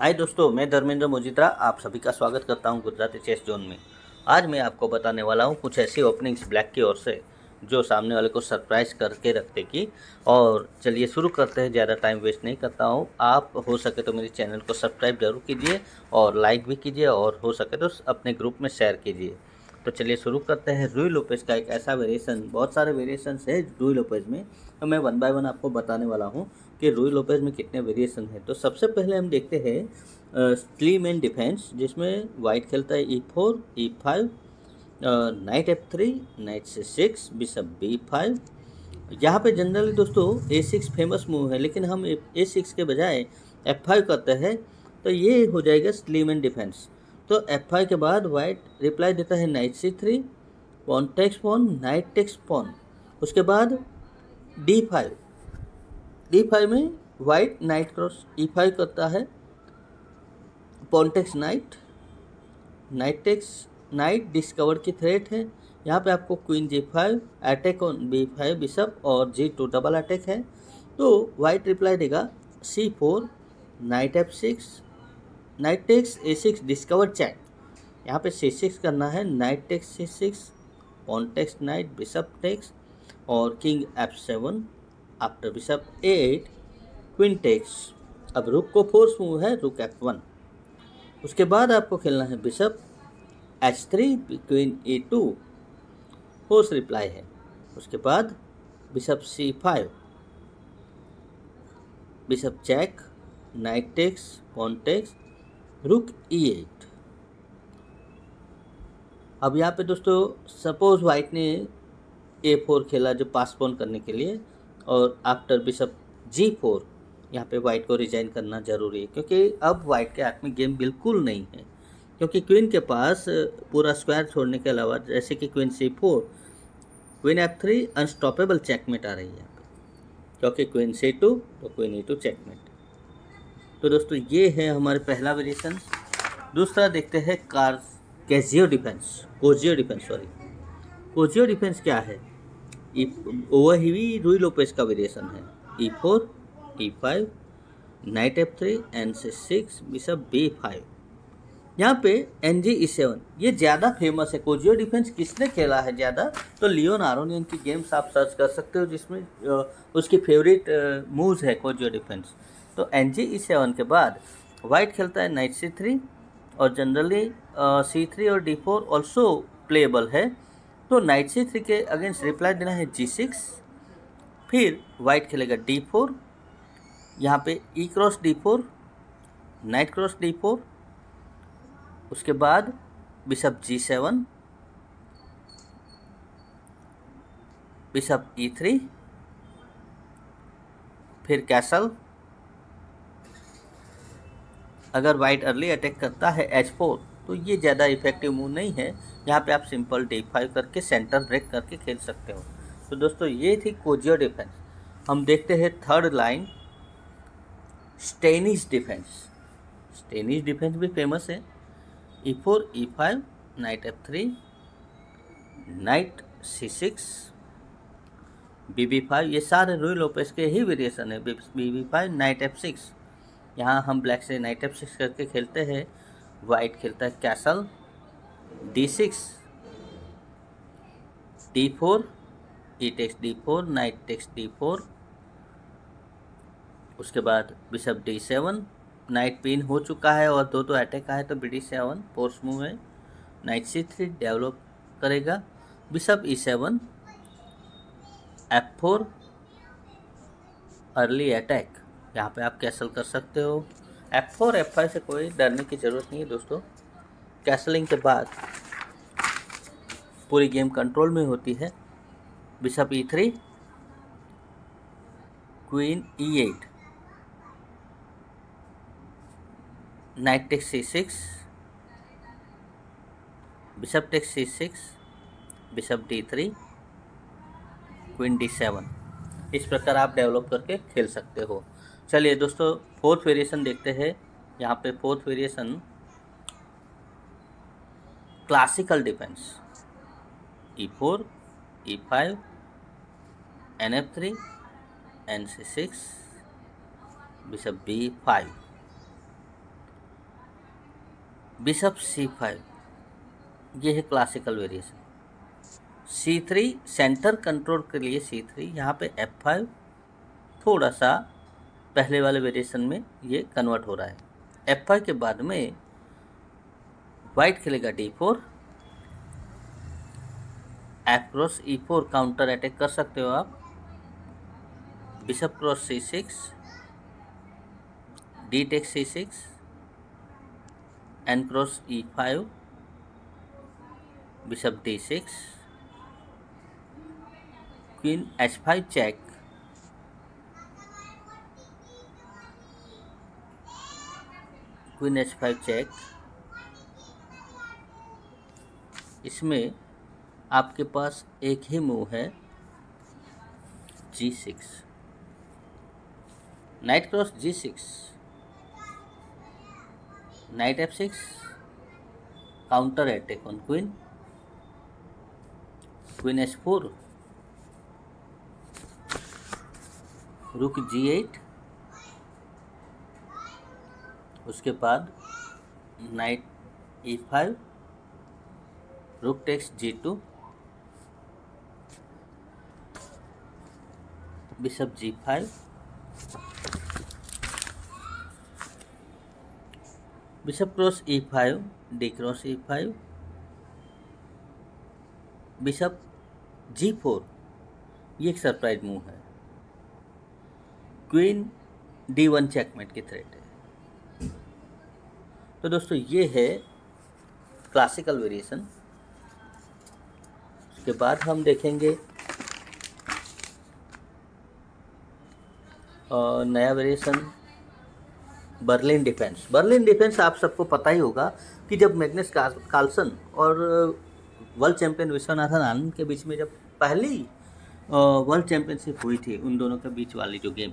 हाय दोस्तों, मैं धर्मेंद्र मुजित्रा आप सभी का स्वागत करता हूं गुजराती चेस जोन में। आज मैं आपको बताने वाला हूं कुछ ऐसी ओपनिंग्स ब्लैक की ओर से जो सामने वाले को सरप्राइज करके रख देगी। और चलिए शुरू करते हैं, ज़्यादा टाइम वेस्ट नहीं करता हूं। आप हो सके तो मेरे चैनल को सब्सक्राइब जरूर कीजिए और लाइक भी कीजिए और हो सके तो अपने ग्रुप में शेयर कीजिए। तो चलिए शुरू करते हैं। रूय लोपेज़ का एक ऐसा वेरिएशन, बहुत सारे वेरिएशंस है रूय लोपेज़ में, तो मैं वन बाय वन आपको बताने वाला हूं कि रूय लोपेज़ में कितने वेरिएशन हैं। तो सबसे पहले हम देखते हैं स्लीम एंड डिफेंस, जिसमें वाइट खेलता है e4, e5, knight f3, knight c6, bishop b5। यहाँ पे जनरली दोस्तों a6 फेमस मूव है, लेकिन हम a6 के बजाय f5 करते हैं तो ये हो जाएगा स्लीम एंड डिफेंस। तो f5 के बाद वाइट रिप्लाई देता है knight c3, pawn takes pawn, knight takes pawn. उसके बाद d5 में वाइट नाइट क्रॉस e5 करता है, pawn takes knight, knight takes knight. Discover की थ्रेट है, यहाँ पे आपको queen g5, attack on b5 bishop और g2 डबल अटैक है। तो वाइट रिप्लाई देगा c4, knight f6, knight takes a6, discover check. यहाँ पे c6 करना है, knight takes c6, pawn takes knight, bishop takes और king f7, after bishop a8, queen takes. अब रुक को फोर्स मूव है, रुक f1। उसके बाद आपको खेलना है bishop h3, queen e2, force reply है। उसके बाद bishop c5, bishop check, knight takes, pawn takes, rook e8। अब यहाँ पे दोस्तों सपोज वाइट ने a4 खेला जो पास पॉन करने के लिए, और आफ्टर बिशप g4 यहाँ पे वाइट को रिजाइन करना ज़रूरी है, क्योंकि अब वाइट के हाथ में गेम बिल्कुल नहीं है, क्योंकि क्वीन के पास पूरा स्क्वायर छोड़ने के अलावा, जैसे कि queen c4, queen f3 unstoppable checkmate आ रही है, क्योंकि क्वीन c2 तो क्वीन e2 चेकमेट। तो दोस्तों ये है हमारे पहला वेरिएशन। दूसरा देखते हैं कोजियो डिफेंस क्या है। वही भी रूय लोपेज़ का वेरिएशन है। e4, e5, knight f3, n6, bishop b5। यहाँ पे ng e7, ये ज़्यादा फेमस है। कोजियो डिफेंस किसने खेला है ज़्यादा, तो लियोन आरोनियन की गेम्स आप सर्च कर सकते हो, जिसमें उसकी फेवरेट मूव्स है कोजियो डिफेंस। तो एनजी e7 के बाद वाइट खेलता है नाइट c3, और जनरली c3 और d4 ऑल्सो प्लेएबल है। तो नाइट c3 के अगेंस्ट रिप्लाई देना है g6, फिर वाइट खेलेगा d4, यहाँ पे e cross d4, knight cross d4, उसके बाद बिशप g7, बिशप e3, फिर कैसल। अगर वाइट अर्ली अटैक करता है h4, तो ये ज़्यादा इफेक्टिव मूव नहीं है। यहाँ पे आप सिंपल d5 करके सेंटर ब्रेक करके खेल सकते हो। तो दोस्तों ये थी कोजियो डिफेंस। हम देखते हैं third line Steinitz defence. Steinitz defence भी फेमस है। e4, e5, knight f3, knight c6, bb5। ये सारे रूय लोपेज़ के ही वेरिएशन है। bb5, नाइट f6, यहाँ हम ब्लैक से नाइट f6 करके खेलते हैं। वाइट खेलता है castle, d6, d4, e takes d4, knight takes d4, उसके बाद बिशप d7, नाइट पिन हो चुका है और दो अटैक आए तो bd7 फोर्स मूव है। नाइट c3 डेवलप करेगा, bishop e7, f4, early attack. यहाँ पे आप कैसल कर सकते हो। f4, f5 से कोई डरने की ज़रूरत नहीं है दोस्तों। कैसलिंग के बाद पूरी गेम कंट्रोल में होती है। Bishop e3, queen e8, knight takes c6, bishop takes c6, bishop d3, queen d7। इस प्रकार आप डेवलप करके खेल सकते हो। चलिए दोस्तों फोर्थ वेरिएशन देखते हैं। यहाँ पे fourth variation classical defense. e4, e5, nf3, nc6, bishop b5। Bishop C5, ये है classical variation. C3 centre control के लिए C3, यहाँ पे F5 थोड़ा सा पहले वाले वेरिएशन में ये कन्वर्ट हो रहा है। F5 के बाद में वाइट खेलेगा D4, cross E4 counter attack कर सकते हो आप, bishop cross C6, D take C6, N cross E5, bishop D6, queen H5 check, queen H5 check. इसमें आपके पास एक ही मूव है G6, knight cross G6, knight F6, counter attack on queen, queen H4, rook G8, उसके बाद knight E5, rook takes G2, bishop G5, bishop cross E5, D cross E5, bishop G4, ये एक सरप्राइज मूव है, queen D1 checkmate की threat है। तो दोस्तों ये है क्लासिकल वेरिएशन। उसके बाद हम देखेंगे और नया variation Berlin defence. Berlin defence आप सबको पता ही होगा कि जब मैग्नस कार्लसन और वर्ल्ड चैम्पियन विश्वनाथन आनंद के बीच में जब पहली वर्ल्ड चैम्पियनशिप हुई थी उन दोनों के बीच वाली जो गेम,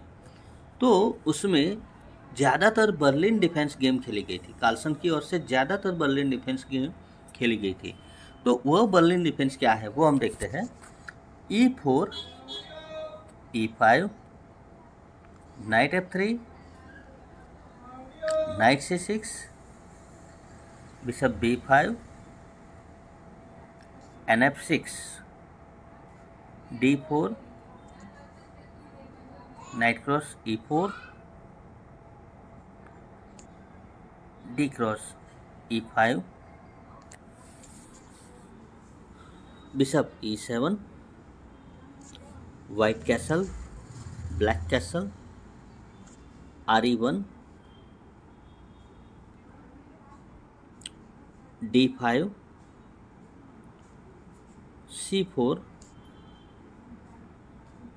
तो उसमें ज़्यादातर बर्लिन डिफेंस गेम खेली गई थी, कार्लसन की ओर से ज़्यादातर बर्लिन डिफेंस गेम खेली गई थी। तो वह बर्लिन डिफेंस क्या है वो हम देखते हैं। E4, E5, knight F3, knight C6, bishop B5, N F6, D4, knight cross E4, D cross E5, bishop E7, white castle, black castle, RE1, D5, C4,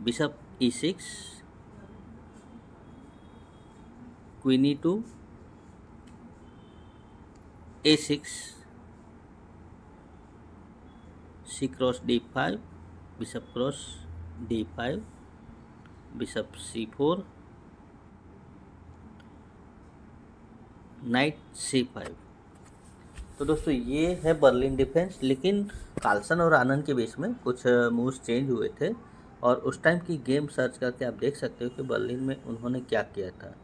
bishop E6, queen E2, A6, C cross D5, bishop cross D5, bishop C4, knight C5। तो दोस्तों ये है Berlin defence, लेकिन Carlsen और आनंद के बीच में कुछ मूव्स चेंज हुए थे और उस टाइम की गेम सर्च करके आप देख सकते हो कि बर्लिन में उन्होंने क्या किया था।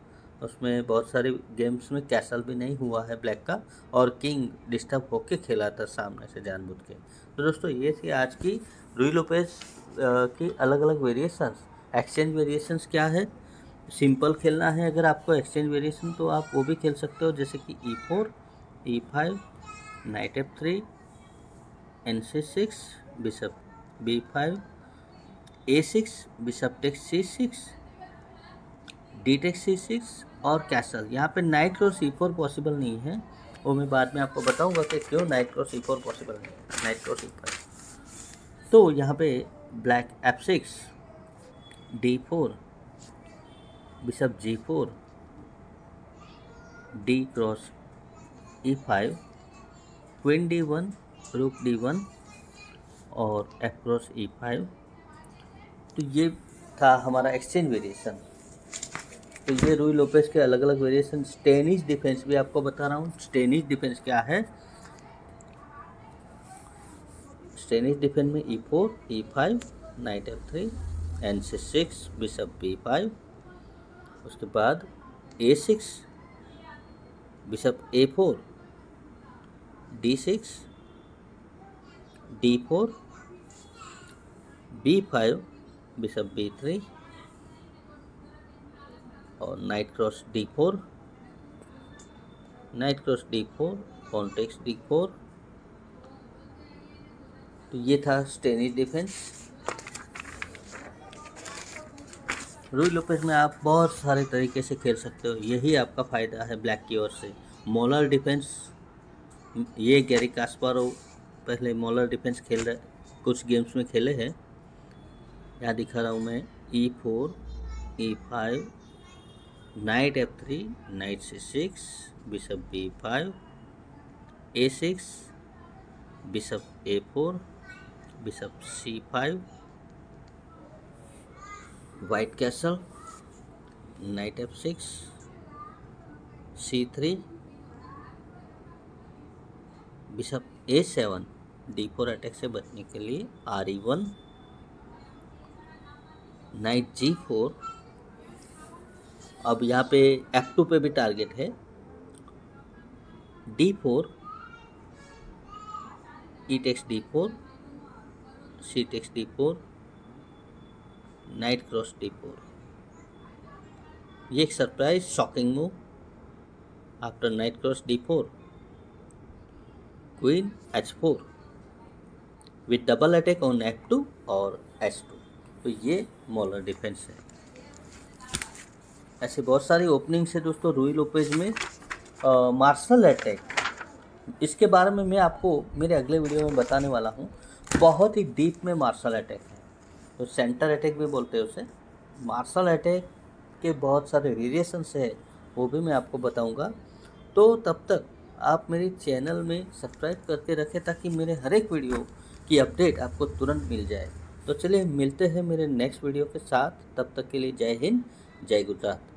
उसमें बहुत सारे गेम्स में कैसल भी नहीं हुआ है ब्लैक का, और किंग डिस्टर्ब होके खेला था सामने से जानबूझ के। तो दोस्तों ये थी आज की रूय लोपेज़ की अलग अलग वेरिएशंस। एक्सचेंज वेरिएशंस क्या है, सिंपल खेलना है अगर आपको एक्सचेंज वेरिएशन तो आप वो भी खेल सकते हो, जैसे कि E4, E5, knight F3, NC6, bishop B5, A6, bishop take C6, D take C6 और कैसल। यहाँ पे नाइट क्रॉस E4 पॉसिबल नहीं है, वो मैं बाद में आपको बताऊंगा कि क्यों नाइट क्रॉस E4 पॉसिबल नहीं है, नाइट क्रॉस E5। तो यहाँ पे black F6, D4, bishop G4, D cross E5, queen D1, rook D1 और F क्रॉस E5। तो ये था हमारा एक्सचेंज वेरिएशन। तो ये रूय लोपेज़ के अलग अलग वेरिएशन। स्टेनिश डिफेंस भी आपको बता रहा हूँ, स्टेनिश डिफेंस क्या है। स्टेनिश डिफेंस में E4, E5, knight F3, NC6, bishop B5, उसके बाद A6, bishop A4, d6, d4, b5, bishop b3 और knight cross d4, knight cross d4, कॉन्टेक्स्ट d4। तो ये था स्टेनिश डिफेंस। रूय लोपेज़ में आप बहुत सारे तरीके से खेल सकते हो, यही आपका फ़ायदा है ब्लैक की ओर से। मॉलर डिफेंस, ये गैरी कास्परो पहले मॉलर डिफेंस खेल रहे, कुछ गेम्स में खेले हैं। यहाँ दिखा रहा हूँ मैं, e4, e5, knight f3, knight c6, bishop b5, a6, bishop a4, bishop c5, white castle, knight f6, c3, bishop a7, d4 attack से बचने के लिए re1, नाइट g4। अब यहाँ पे f2 पे भी टारगेट है, d4, e takes d4, c takes d4, knight cross d4। ये एक surprise shocking move after knight cross d4, queen h4 with double attack on f2 और h2। तो ये मॉलर डिफेंस है। ऐसे बहुत सारी ओपनिंग्स है दोस्तों रूय लोपेज़ में। मार्शल अटैक, इसके बारे में मैं आपको मेरे अगले वीडियो में बताने वाला हूँ। बहुत ही डीप में मार्शल अटैक है, तो सेंटर अटैक भी बोलते हैं उसे। मार्शल अटैक के बहुत सारे वेरिएशंस है, वो भी मैं आपको बताऊंगा। तो तब तक आप मेरे चैनल में सब्सक्राइब करके रखें ताकि मेरे हर एक वीडियो की अपडेट आपको तुरंत मिल जाए। तो चलिए मिलते हैं मेरे नेक्स्ट वीडियो के साथ, तब तक के लिए जय हिंद, जय गुजरात।